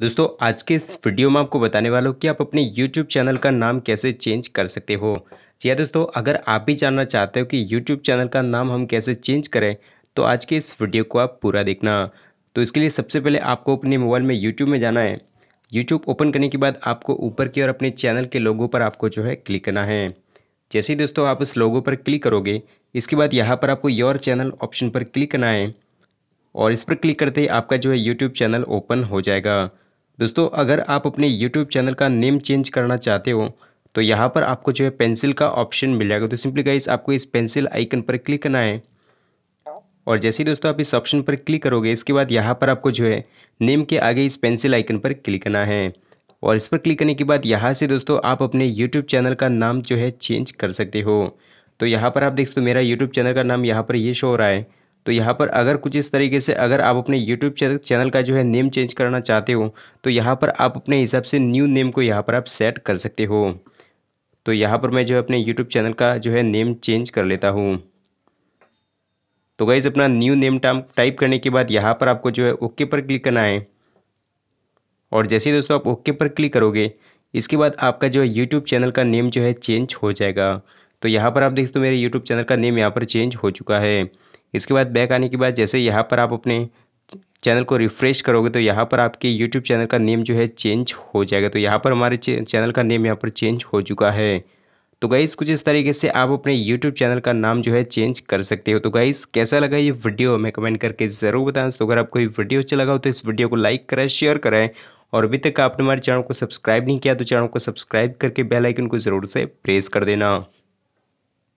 दोस्तों आज के इस वीडियो में आपको बताने वाला हूँ कि आप अपने YouTube चैनल का नाम कैसे चेंज कर सकते हो। जी हाँ दोस्तों, अगर आप भी जानना चाहते हो कि YouTube चैनल का नाम हम कैसे चेंज करें तो आज के इस वीडियो को आप पूरा देखना। तो इसके लिए सबसे पहले आपको अपने मोबाइल में YouTube में जाना है। YouTube ओपन करने के बाद आपको ऊपर की ओर अपने चैनल के लोगो पर आपको जो है क्लिक करना है। जैसे ही दोस्तों आप उस लोगो पर क्लिक करोगे, इसके बाद यहाँ पर आपको योर चैनल ऑप्शन पर क्लिक करना है और इस पर क्लिक करते ही आपका जो है यूट्यूब चैनल ओपन हो जाएगा। दोस्तों अगर आप अपने यूट्यूब चैनल का नेम चेंज करना चाहते हो तो यहाँ पर आपको जो है पेंसिल का ऑप्शन मिल जाएगा। तो सिंपली गाइस आपको इस पेंसिल आइकन पर क्लिक करना है और जैसे ही दोस्तों आप इस ऑप्शन पर क्लिक करोगे, इसके बाद यहाँ पर आपको जो है नेम के आगे इस पेंसिल आइकन पर क्लिक करना है और इस पर क्लिक करने के बाद यहाँ से दोस्तों आप अपने यूट्यूब चैनल का नाम जो है चेंज कर सकते हो। तो यहाँ पर आप देख सकते हो मेरा यूट्यूब चैनल का नाम यहाँ पर ये शो हो रहा है। तो यहाँ पर अगर कुछ इस तरीके से अगर आप अपने YouTube चैनल का जो है नेम चेंज करना चाहते हो तो यहाँ पर आप अपने हिसाब से न्यू नेम को यहाँ पर आप सेट कर सकते हो। तो यहाँ पर मैं जो है अपने YouTube चैनल का जो है नेम चेंज कर लेता हूँ। तो गाइस अपना न्यू नेम टाइप करने के बाद यहाँ पर आपको जो है ओके पर क्लिक करना है और जैसे ही दोस्तों आप ओके पर क्लिक करोगे, इसके बाद आपका जो है यूट्यूब चैनल का नेम जो है चेंज हो जाएगा। तो यहाँ पर आप देख सकते हो मेरे यूट्यूब चैनल का नेम यहाँ पर चेंज हो चुका है। इसके बाद बैक आने के बाद जैसे यहाँ पर आप अपने चैनल को रिफ़्रेश करोगे तो यहाँ पर आपके YouTube चैनल का नेम जो है चेंज हो जाएगा। तो यहाँ पर हमारे चैनल का नेम यहाँ पर चेंज हो चुका है। तो गाइस कुछ इस तरीके से आप अपने YouTube चैनल का नाम जो है चेंज कर सकते हो। तो गाइस कैसा लगा ये वीडियो हमें कमेंट करके ज़रूर बताएं। तो अगर आपको ये वीडियो अच्छा लगा हो तो इस वीडियो को लाइक करें, शेयर करें और अभी तक आपने हमारे चैनल को सब्सक्राइब नहीं किया तो चैनल को सब्सक्राइब करके बेल आइकन को ज़रूर से प्रेस कर देना।